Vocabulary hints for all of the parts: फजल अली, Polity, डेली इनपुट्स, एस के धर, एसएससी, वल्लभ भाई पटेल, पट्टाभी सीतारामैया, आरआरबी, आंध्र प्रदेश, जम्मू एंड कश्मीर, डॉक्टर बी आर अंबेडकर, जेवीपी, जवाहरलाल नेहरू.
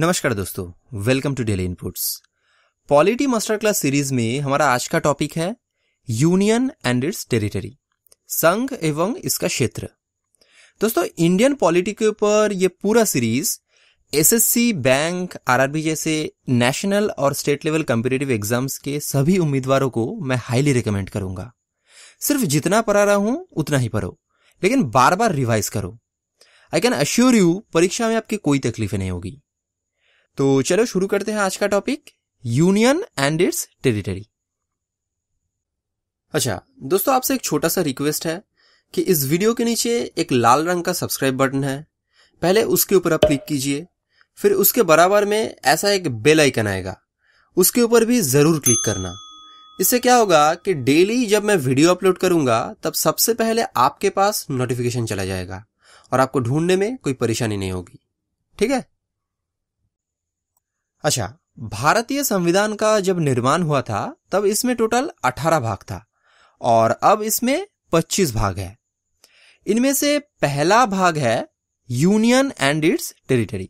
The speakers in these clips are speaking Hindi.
नमस्कार दोस्तों, welcome to डेली इनपुट्स। Polity master class series में हमारा आज का टॉपिक है यूनियन एंड इट्स टेरिटरी, संघ एवं इसका क्षेत्र। दोस्तों, इंडियन पॉलिटी के ऊपर ये पूरा सीरीज एसएससी, बैंक, आरआरबी जैसे नेशनल और स्टेट लेवल कॉम्पिटिटिव एग्जाम्स के सभी उम्मीदवारों को मैं हाईली रिकमेंड करूंगा। सिर्फ जितना पढ़ा रहा हूं उतना ही पढ़ो, लेकिन बार बार रिवाइज करो। आई कैन अश्योर यू परीक्षा में आपकी कोई तकलीफें नहीं होगी। तो चलो शुरू करते हैं आज का topic, union and its territory. अच्छा दोस्तों, आपसे एक छोटा सा रिक्वेस्ट है कि इस वीडियो के नीचे एक लाल रंग का सब्सक्राइब बटन है, पहले उसके ऊपर आप क्लिक कीजिए, फिर उसके बराबर में ऐसा एक बेल आइकन आएगा, उसके ऊपर भी जरूर क्लिक करना। इससे क्या होगा कि डेली जब मैं वीडियो अपलोड करूंगा तब सबसे पहले आपके पास नोटिफिकेशन चला जाएगा और आपको ढूंढने में कोई परेशानी नहीं होगी, ठीक है। अच्छा, भारतीय संविधान का जब निर्माण हुआ था तब इसमें टोटल 18 भाग था और अब इसमें 25 भाग है। इनमें से पहला भाग है यूनियन एंड इट्स टेरिटरी।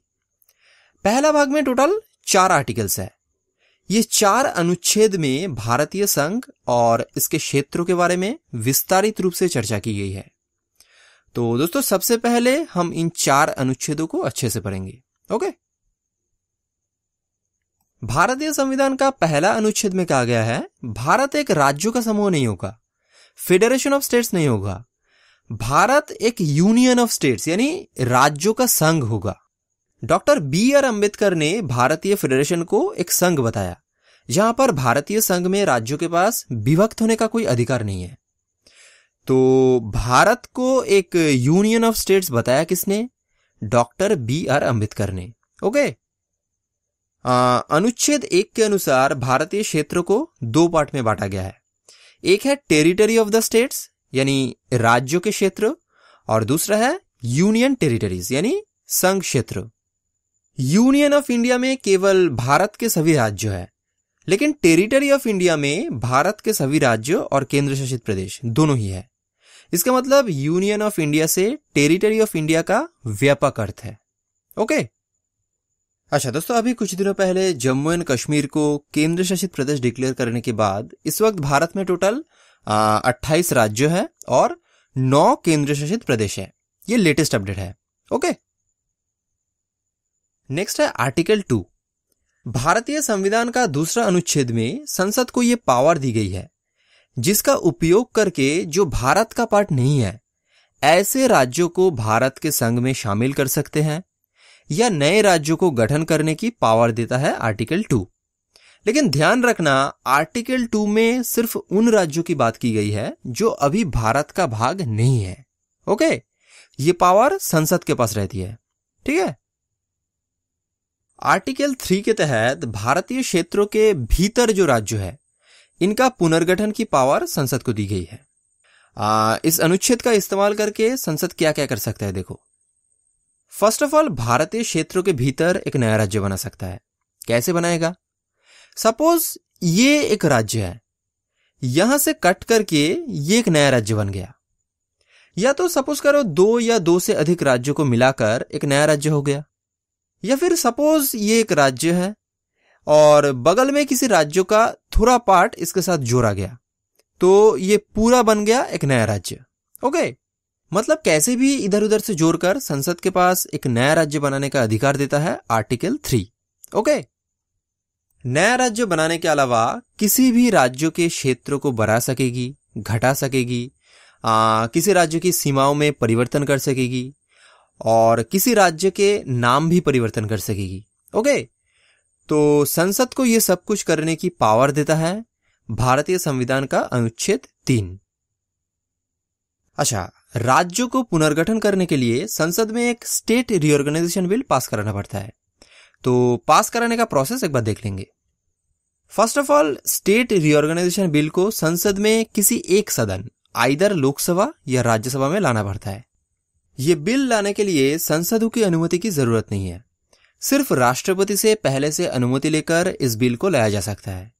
पहला भाग में टोटल 4 आर्टिकल्स है। ये 4 अनुच्छेद में भारतीय संघ और इसके क्षेत्रों के बारे में विस्तारित रूप से चर्चा की गई है। तो दोस्तों, सबसे पहले हम इन 4 अनुच्छेदों को अच्छे से पढ़ेंगे। ओके, भारतीय संविधान का पहला अनुच्छेद में कहा गया है, भारत एक राज्यों का समूह नहीं होगा, फेडरेशन ऑफ स्टेट्स नहीं होगा, भारत एक यूनियन ऑफ स्टेट्स यानी राज्यों का संघ होगा। डॉक्टर बी आर अंबेडकर ने भारतीय फेडरेशन को एक संघ बताया, जहां पर भारतीय संघ में राज्यों के पास विभक्त होने का कोई अधिकार नहीं है। तो भारत को एक यूनियन ऑफ स्टेट्स बताया किसने? डॉक्टर बी आर अंबेडकर ने। ओके, अनुच्छेद 1 के अनुसार भारतीय क्षेत्र को 2 पार्ट में बांटा गया है। एक है टेरिटरी ऑफ द स्टेट्स यानी राज्यों के क्षेत्र, और दूसरा है यूनियन टेरिटरीज यानी संघ क्षेत्र। यूनियन ऑफ इंडिया में केवल भारत के सभी राज्य है, लेकिन टेरिटरी ऑफ इंडिया में भारत के सभी राज्य और केंद्र शासित प्रदेश दोनों ही है। इसका मतलब यूनियन ऑफ इंडिया से टेरिटरी ऑफ इंडिया का व्यापक अर्थ है। ओके, अच्छा दोस्तों, अभी कुछ दिनों पहले जम्मू एंड कश्मीर को केंद्र शासित प्रदेश डिक्लेयर करने के बाद इस वक्त भारत में टोटल 28 राज्य हैं और 9 केंद्र शासित प्रदेश हैं। ये लेटेस्ट अपडेट है। ओके, नेक्स्ट है आर्टिकल 2। भारतीय संविधान का दूसरा अनुच्छेद में संसद को ये पावर दी गई है, जिसका उपयोग करके जो भारत का पार्ट नहीं है ऐसे राज्यों को भारत के संघ में शामिल कर सकते हैं या नए राज्यों को गठन करने की पावर देता है आर्टिकल 2। लेकिन ध्यान रखना, आर्टिकल 2 में सिर्फ उन राज्यों की बात की गई है जो अभी भारत का भाग नहीं है। ओके, ये पावर संसद के पास रहती है, ठीक है। आर्टिकल 3 के तहत भारतीय क्षेत्रों के भीतर जो राज्य है इनका पुनर्गठन की पावर संसद को दी गई है। इस अनुच्छेद का इस्तेमाल करके संसद क्या क्या कर सकता है, देखो। फर्स्ट ऑफ ऑल, भारतीय क्षेत्रों के भीतर एक नया राज्य बना सकता है। कैसे बनाएगा? सपोज ये एक राज्य है, यहां से कट करके ये एक नया राज्य बन गया, या तो सपोज करो 2 या 2 से अधिक राज्यों को मिलाकर एक नया राज्य हो गया, या फिर सपोज ये एक राज्य है और बगल में किसी राज्य का थोड़ा पार्ट इसके साथ जोड़ा गया, तो ये पूरा बन गया एक नया राज्य। ओके, मतलब कैसे भी इधर उधर से जोड़कर संसद के पास एक नया राज्य बनाने का अधिकार देता है आर्टिकल 3। ओके, नया राज्य बनाने के अलावा किसी भी राज्यों के क्षेत्रों को बढ़ा सकेगी, घटा सकेगी, किसी राज्य की सीमाओं में परिवर्तन कर सकेगी और किसी राज्य के नाम भी परिवर्तन कर सकेगी। ओके, तो संसद को यह सब कुछ करने की पावर देता है भारतीय संविधान का अनुच्छेद 3। अच्छा, राज्यों को पुनर्गठन करने के लिए संसद में एक स्टेट रिओर्गेनाइजेशन बिल पास कराना पड़ता है, तो पास कराने का प्रोसेस एक बार देख लेंगे। First of all, state reorganisation bill को संसद में किसी एक सदन, आइदर लोकसभा या राज्यसभा में लाना पड़ता है। ये बिल लाने के लिए संसद की अनुमति की जरूरत नहीं है, सिर्फ राष्ट्रपति से पहले से अनुमति लेकर इस बिल को लाया जा सकता है।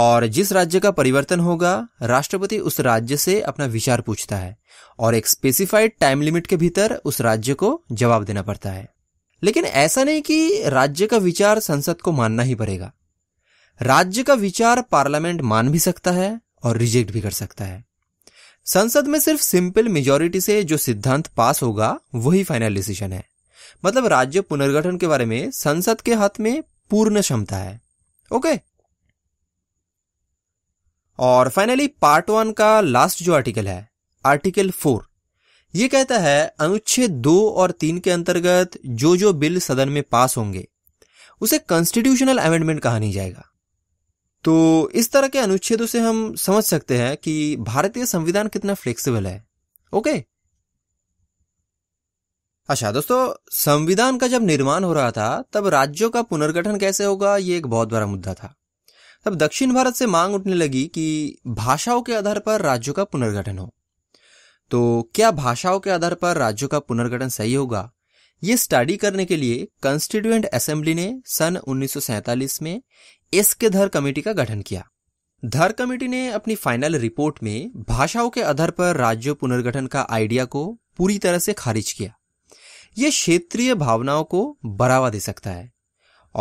और जिस राज्य का परिवर्तन होगा, राष्ट्रपति उस राज्य से अपना विचार पूछता है और एक स्पेसिफाइड टाइम लिमिट के भीतर उस राज्य को जवाब देना पड़ता है। लेकिन ऐसा नहीं कि राज्य का विचार संसद को मानना ही पड़ेगा। राज्य का विचार पार्लियामेंट मान भी सकता है और रिजेक्ट भी कर सकता है। संसद में सिर्फ सिंपल मेजोरिटी से जो सिद्धांत पास होगा वही फाइनल डिसीजन है। मतलब राज्य पुनर्गठन के बारे में संसद के हाथ में पूर्ण क्षमता है। ओके, और फाइनली पार्ट 1 का लास्ट जो आर्टिकल है, आर्टिकल 4, ये कहता है अनुच्छेद 2 और 3 के अंतर्गत जो जो बिल सदन में पास होंगे उसे कॉन्स्टिट्यूशनल अमेंडमेंट कहा नहीं जाएगा। तो इस तरह के अनुच्छेदों से हम समझ सकते हैं कि भारतीय संविधान कितना फ्लेक्सिबल है। ओके, अच्छा दोस्तों, संविधान का जब निर्माण हो रहा था तब राज्यों का पुनर्गठन कैसे होगा ये एक बहुत बड़ा मुद्दा था। तब दक्षिण भारत से मांग उठने लगी कि भाषाओं के आधार पर राज्यों का पुनर्गठन हो। तो क्या भाषाओं के आधार पर राज्यों का पुनर्गठन सही होगा ये स्टडी करने के लिए कॉन्स्टिट्यूएंट असेंबली ने सन 1947 में एस के धर कमेटी का गठन किया। धर कमेटी ने अपनी फाइनल रिपोर्ट में भाषाओं के आधार पर राज्य पुनर्गठन का आइडिया को पूरी तरह से खारिज किया। यह क्षेत्रीय भावनाओं को बढ़ावा दे सकता है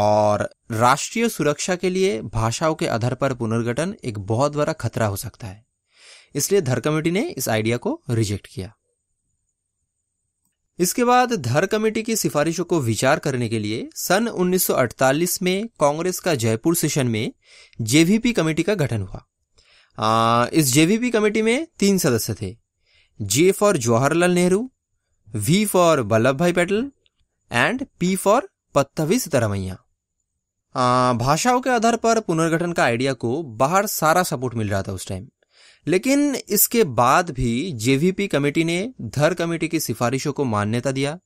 और राष्ट्रीय सुरक्षा के लिए भाषाओं के आधार पर पुनर्गठन एक बहुत बड़ा खतरा हो सकता है, इसलिए धर कमेटी ने इस आइडिया को रिजेक्ट किया। इसके बाद धर कमेटी की सिफारिशों को विचार करने के लिए सन 1948 में कांग्रेस का जयपुर सेशन में जेवीपी कमेटी का गठन हुआ। इस जेवीपी कमेटी में 3 सदस्य थे, J for जवाहरलाल नेहरू, V for वल्लभ भाई पटेल and P for पट्टाभी सीतारामैया। भाषाओं के आधार पर पुनर्गठन का आइडिया को बाहर सारा सपोर्ट मिल रहा था उस टाइम, लेकिन इसके बाद भी जेवीपी कमेटी ने धर कमेटी की सिफारिशों को मान्यता दिया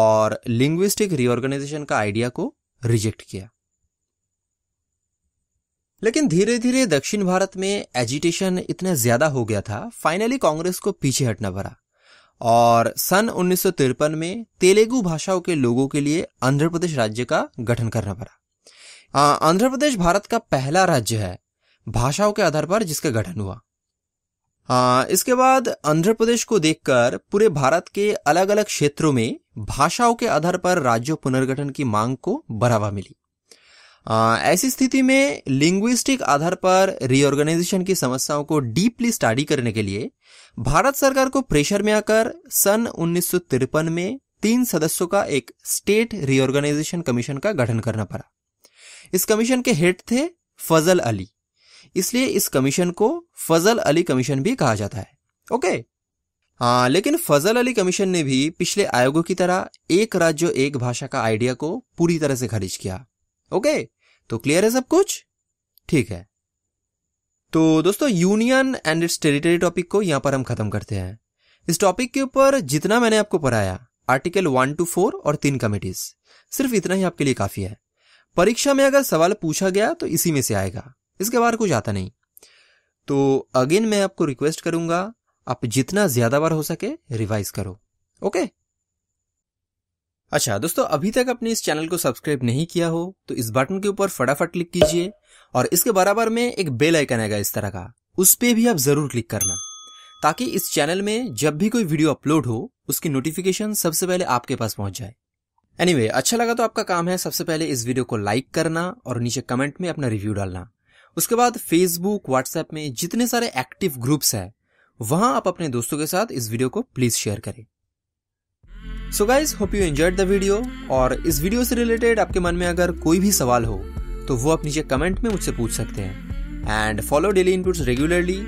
और लिंग्विस्टिक रिऑर्गेनाइजेशन का आइडिया को रिजेक्ट किया। लेकिन धीरे धीरे दक्षिण भारत में एजिटेशन इतना ज्यादा हो गया था, फाइनली कांग्रेस को पीछे हटना पड़ा और सन 1953 में तेलुगु भाषाओं के लोगों के लिए आंध्र प्रदेश राज्य का गठन करना पड़ा। आंध्र प्रदेश भारत का पहला राज्य है भाषाओं के आधार पर जिसका गठन हुआ। इसके बाद आंध्र प्रदेश को देखकर पूरे भारत के अलग अलग क्षेत्रों में भाषाओं के आधार पर राज्य पुनर्गठन की मांग को बढ़ावा मिली। ऐसी स्थिति में लिंग्विस्टिक आधार पर रिऑर्गेनाइजेशन की समस्याओं को डीपली स्टडी करने के लिए भारत सरकार को प्रेशर में आकर सन 1953 में 3 सदस्यों का एक स्टेट रिऑर्गेनाइजेशन कमीशन का गठन करना पड़ा। इस कमीशन के हेड थे फजल अली, इसलिए इस कमीशन को फजल अली कमीशन भी कहा जाता है। ओके, लेकिन फजल अली कमीशन ने भी पिछले आयोगों की तरह एक राज्य एक भाषा का आइडिया को पूरी तरह से खारिज किया। ओके, तो क्लियर है सब कुछ? ठीक है, तो दोस्तों union and its territory topic को यहां पर हम खत्म करते हैं। इस टॉपिक के ऊपर जितना मैंने आपको पढ़ाया आर्टिकल 1 to 4 और 3 कमेटीज, सिर्फ इतना ही आपके लिए काफी है। परीक्षा में अगर सवाल पूछा गया तो इसी में से आएगा, इसके बाहर कुछ आता नहीं। तो अगेन मैं आपको रिक्वेस्ट करूंगा आप जितना ज्यादा बार हो सके रिवाइज करो। ओके, अच्छा दोस्तों, अभी तक आपने इस चैनल को सब्सक्राइब नहीं किया हो तो इस बटन के ऊपर फटाफट क्लिक कीजिए और इसके बराबर में एक बेल आइकन आएगा इस तरह का, उस पे भी आप जरूर क्लिक करना ताकि इस चैनल में जब भी कोई वीडियो अपलोड हो उसकी नोटिफिकेशन सबसे पहले आपके पास पहुंच जाए। एनीवे, अच्छा लगा तो आपका काम है सबसे पहले इस वीडियो को लाइक करना और नीचे कमेंट में अपना रिव्यू डालना। उसके बाद फेसबुक व्हाट्सएप में जितने सारे एक्टिव ग्रुप्स हैं वहां आप अपने दोस्तों के साथ इस वीडियो को प्लीज शेयर करें। So guys, hope you enjoyed the video और इस वीडियो से रिलेटेड आपके मन में अगर कोई भी सवाल हो तो वो आप नीचे कमेंट में मुझसे पूछ सकते हैं। And follow डेली इनपुट्स regularly,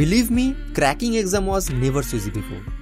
believe me cracking exam was never so easy before.